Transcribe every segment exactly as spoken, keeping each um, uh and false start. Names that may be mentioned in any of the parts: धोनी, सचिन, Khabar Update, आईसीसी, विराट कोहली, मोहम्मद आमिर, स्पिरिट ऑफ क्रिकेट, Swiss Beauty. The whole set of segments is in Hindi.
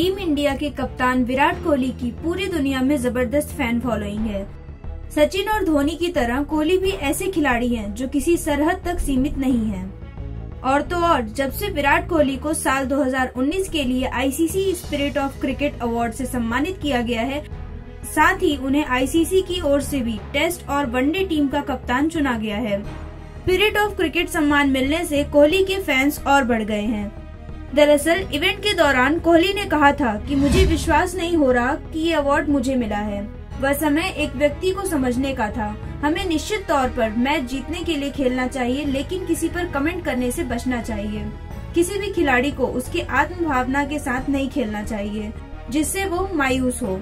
टीम इंडिया के कप्तान विराट कोहली की पूरी दुनिया में जबरदस्त फैन फॉलोइंग है। सचिन और धोनी की तरह कोहली भी ऐसे खिलाड़ी हैं जो किसी सरहद तक सीमित नहीं हैं। और तो और जब से विराट कोहली को साल दो हज़ार उन्नीस के लिए आईसीसी स्पिरिट ऑफ क्रिकेट award से सम्मानित किया गया है, साथ ही उन्हें आईसीसी की ओर से भी टेस्ट और वनडे टीम का कप्तान चुना गया है। स्पिरिट ऑफ क्रिकेट सम्मान मिलने से कोहली के फैंस और बढ़ गए हैं। दरअसल इवेंट के दौरान कोहली ने कहा था कि मुझे विश्वास नहीं हो रहा कि ये अवार्ड मुझे मिला है। वह समय एक व्यक्ति को समझने का था। हमें निश्चित तौर पर मैच जीतने के लिए खेलना चाहिए, लेकिन किसी पर कमेंट करने से बचना चाहिए। किसी भी खिलाड़ी को उसके आत्म भावना के साथ नहीं खेलना चाहिए जिससे वो मायूस हो।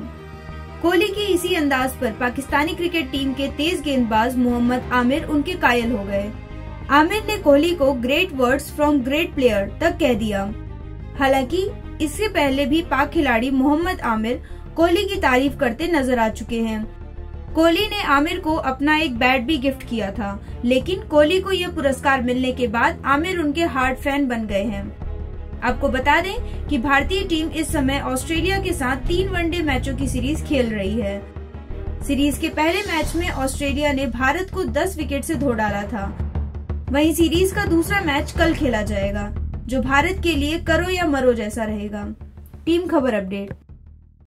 कोहली के इसी अंदाज पर पाकिस्तानी क्रिकेट टीम के तेज गेंदबाज मोहम्मद आमिर उनके कायल हो गए। आमिर ने कोहली को great words from great player तक कह दिया। हालांकि इससे पहले भी पाक खिलाड़ी मोहम्मद आमिर कोहली की तारीफ करते नजर आ चुके हैं। कोहली ने आमिर को अपना एक बैट भी गिफ्ट किया था, लेकिन कोहली को यह पुरस्कार मिलने के बाद आमिर उनके हार्ड फैन बन गए हैं। आपको बता दें कि भारतीय टीम इस समय ऑस्ट्रेलिया के साथ तीन वनडे मैचों की सीरीज खेल रही है। सीरीज के पहले मैच में ऑस्ट्रेलिया ने भारत को दस विकेट से धो डाला था। वहीं सीरीज का दूसरा मैच कल खेला जाएगा जो भारत के लिए करो या मरो जैसा रहेगा। टीम खबर अपडेट।